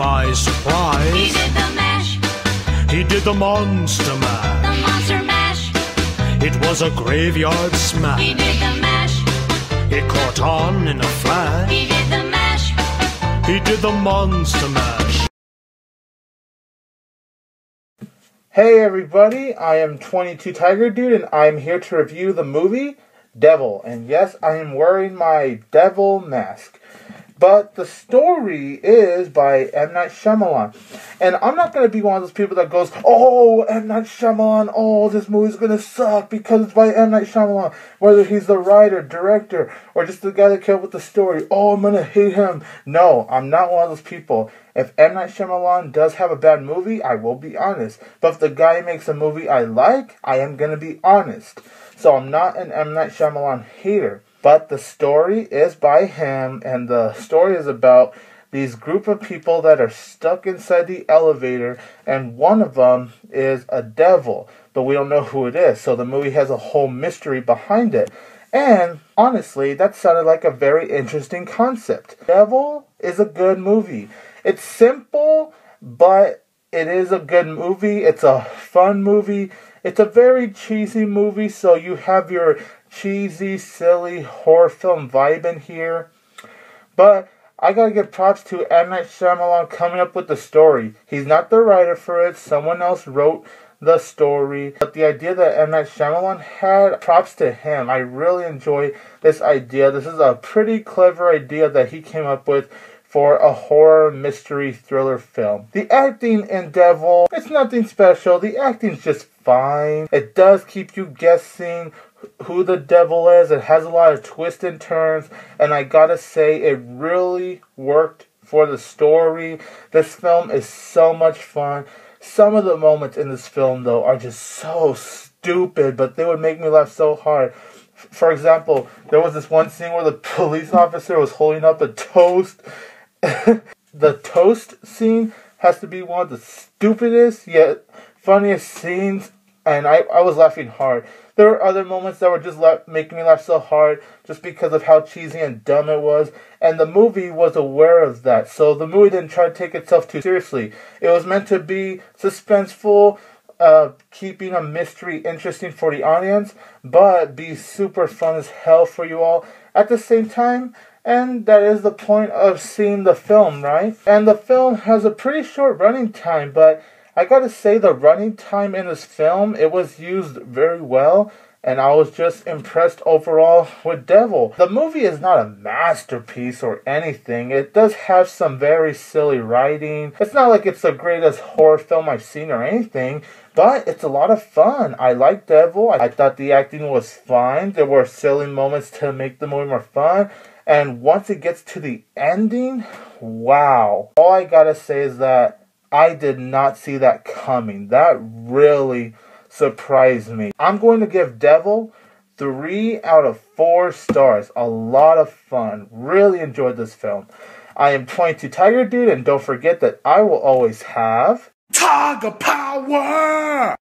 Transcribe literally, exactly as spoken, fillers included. my surprise, he did the mash. He did the monster mash. The monster mash. It was a graveyard smash. He did the mash. It caught on in a flash. He did the mash. He did the monster mash. Hey everybody, I am twenty-two Tiger Dude and I'm here to review the movie Devil. And yes, I am wearing my devil mask. But the story is by M. Night Shyamalan. And I'm not going to be one of those people that goes, oh, M. Night Shyamalan, oh, this movie's going to suck because it's by M. Night Shyamalan. Whether he's the writer, director, or just the guy that came up with the story, oh, I'm going to hate him. No, I'm not one of those people. If M. Night Shyamalan does have a bad movie, I will be honest. But if the guy makes a movie I like, I am going to be honest. So I'm not an M. Night Shyamalan hater. But the story is by him, and the story is about these group of people that are stuck inside the elevator, and one of them is a devil, but we don't know who it is, so the movie has a whole mystery behind it. And, honestly, that sounded like a very interesting concept. Devil is a good movie. It's simple, but it is a good movie. It's a fun movie. It's a very cheesy movie, so you have your cheesy, silly, horror film vibe in here. But I gotta give props to M. Night Shyamalan coming up with the story. He's not the writer for it. Someone else wrote the story. But the idea that M. Night Shyamalan had, props to him. I really enjoy this idea. This is a pretty clever idea that he came up with for a horror mystery thriller film. The acting in Devil, it's nothing special. The acting's just fine. It does keep you guessing who the devil is. It has a lot of twists and turns, and I gotta say, it really worked for the story. This film is so much fun. Some of the moments in this film, though, are just so stupid, but they would make me laugh so hard. For example, there was this one scene where the police officer was holding up a toast. The toast scene has to be one of the stupidest yet funniest scenes, and I, I was laughing hard. There were other moments that were just making me laugh so hard just because of how cheesy and dumb it was. And the movie was aware of that. So the movie didn't try to take itself too seriously. It was meant to be suspenseful, uh, keeping a mystery interesting for the audience, but be super fun as hell for you all at the same time. And that is the point of seeing the film, right? And the film has a pretty short running time, but I gotta say, the running time in this film, it was used very well, and I was just impressed overall with Devil. The movie is not a masterpiece or anything. It does have some very silly writing. It's not like it's the greatest horror film I've seen or anything, but it's a lot of fun. I like Devil. I thought the acting was fine. There were silly moments to make the movie more fun. And once it gets to the ending, wow. All I gotta say is that I did not see that coming. That really surprised me. I'm going to give Devil three out of four stars. A lot of fun. Really enjoyed this film. I am twenty-two Tiger Dude, and don't forget that I will always have Tiger Power!